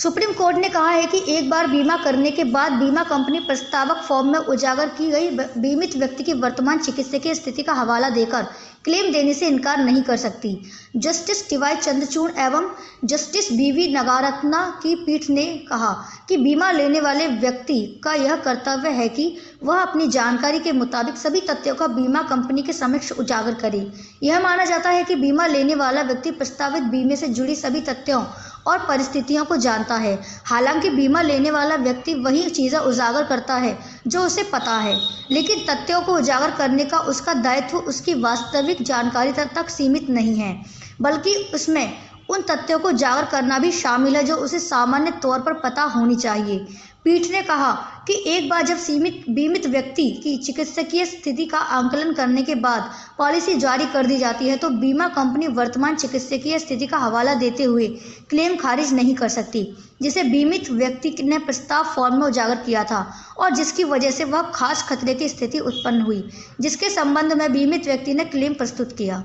Supreme court ने कहा है कि एक बार बीमा करने के बाद बीमा कंपनी प्रस्तावक फॉर्म में उजागर की गई बीमित व्यक्ति की वर्तमान चिकित्सीय स्थिति का हवाला देकर क्लेम देने से इनकार नहीं कर सकती। जस्टिस टीवाई चंद्रचूड एवं जस्टिस बीवी नगारतना की पीठ ने कहा कि बीमा लेने वाले व्यक्ति का यह कर्तव्य है कि वह अपनी जानकारी के मुताबिक सभी तथ्यों का बीमा कंपनी के समक्ष उजागर करे। यह माना जाता है कि बीमा लेने वाला व्यक्ति प्रस्तावित बीमे से जुड़ी सभी तथ्यों और परिस्थितियों को जानता है, हालांकि बीमा लेने वाला व्यक्ति वही चीज़ें उजागर करता है जो उसे पता है, लेकिन तथ्यों को उजागर करने का उसका दायित्व उसकी वास्तविक जानकारी तक सीमित नहीं है, बल्कि उसमें उन तथ्यों को उजागर करना भी शामिल है जो उसे सामान्य तौर पर पता होनी चाहिए। पीठ ने कहा कि एक बार जब बीमित व्यक्ति की चिकित्सकीय स्थिति का आकलन करने के बाद पॉलिसी जारी कर दी जाती है तो बीमा कंपनी वर्तमान चिकित्सकीय स्थिति का हवाला देते हुए क्लेम खारिज नहीं कर सकती, जिसे बीमित व्यक्ति ने प्रस्ताव फॉर्म में उजागर किया था और जिसकी वजह से वह खास खतरे की स्थिति उत्पन्न हुई, जिसके संबंध में बीमित व्यक्ति ने क्लेम प्रस्तुत किया।